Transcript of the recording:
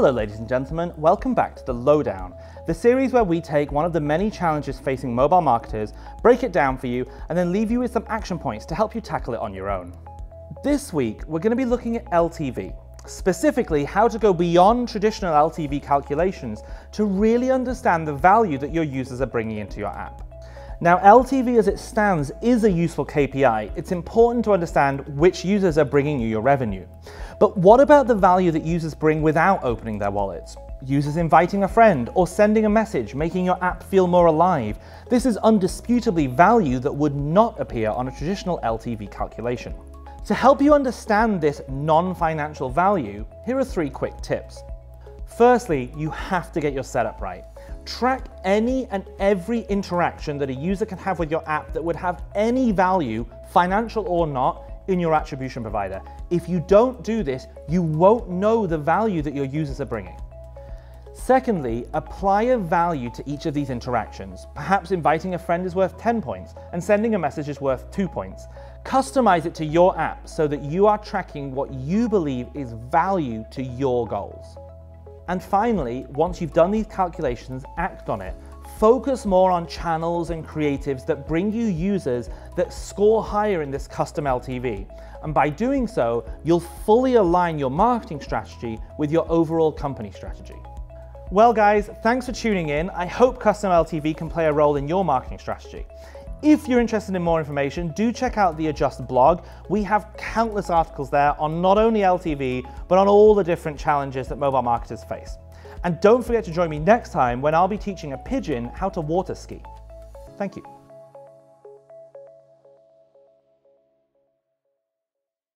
Hello ladies and gentlemen, welcome back to The Lowdown, the series where we take one of the many challenges facing mobile marketers, break it down for you, and then leave you with some action points to help you tackle it on your own. This week, we're going to be looking at LTV, specifically how to go beyond traditional LTV calculations to really understand the value that your users are bringing into your app. Now, LTV as it stands is a useful KPI. It's important to understand which users are bringing you your revenue. But what about the value that users bring without opening their wallets? Users inviting a friend or sending a message, making your app feel more alive. This is indisputably value that would not appear on a traditional LTV calculation. To help you understand this non-financial value, here are three quick tips. Firstly, you have to get your setup right. Track any and every interaction that a user can have with your app that would have any value, financial or not, in your attribution provider. If you don't do this, you won't know the value that your users are bringing. Secondly, apply a value to each of these interactions. Perhaps inviting a friend is worth 10 points and sending a message is worth 2 points. Customize it to your app so that you are tracking what you believe is value to your goals. And finally, once you've done these calculations, act on it. Focus more on channels and creatives that bring you users that score higher in this custom LTV. And by doing so, you'll fully align your marketing strategy with your overall company strategy. Well guys, thanks for tuning in. I hope custom LTV can play a role in your marketing strategy. If you're interested in more information, do check out the Adjust blog. We have countless articles there on not only LTV, but on all the different challenges that mobile marketers face. And don't forget to join me next time when I'll be teaching a pigeon how to water ski. Thank you.